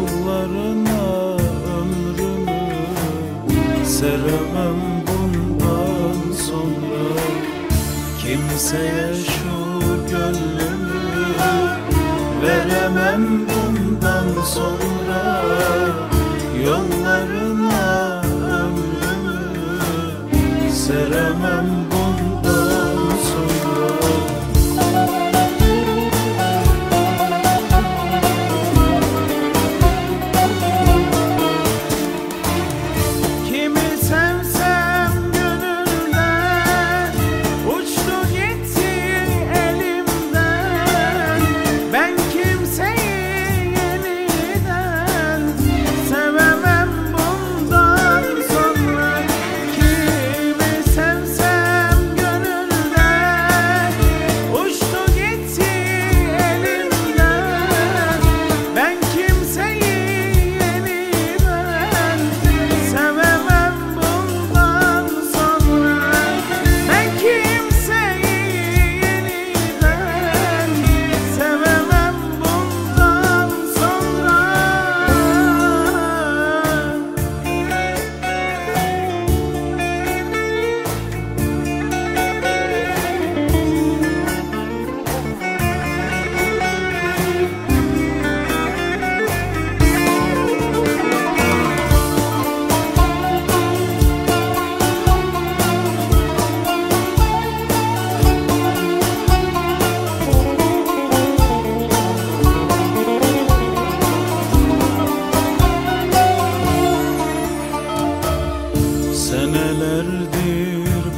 yollarına ömrümü seremem bundan sonra. Kimseye şu gönlümü veremem bundan sonra. Yollarına ömrümü seremem.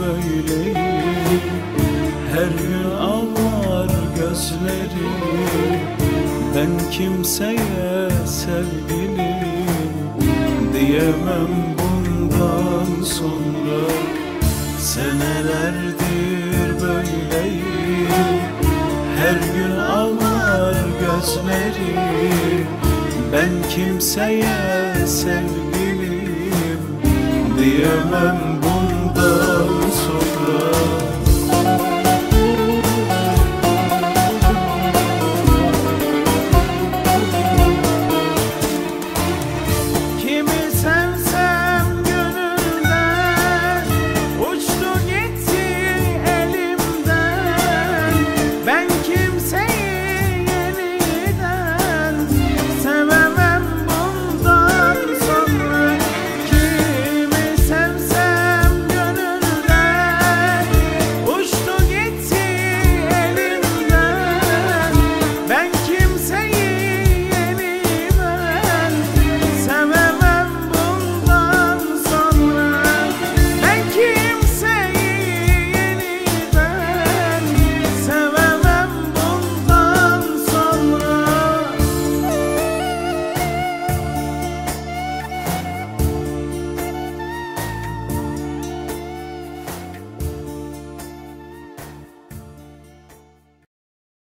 Senelerdir böyleyim, her gün ağlar gözlerim. Ben kimseye sevgilim diyemem bundan sonra. Senelerdir böyleyim, her gün ağlar gözlerim. Ben kimseye sevgilim diyemem.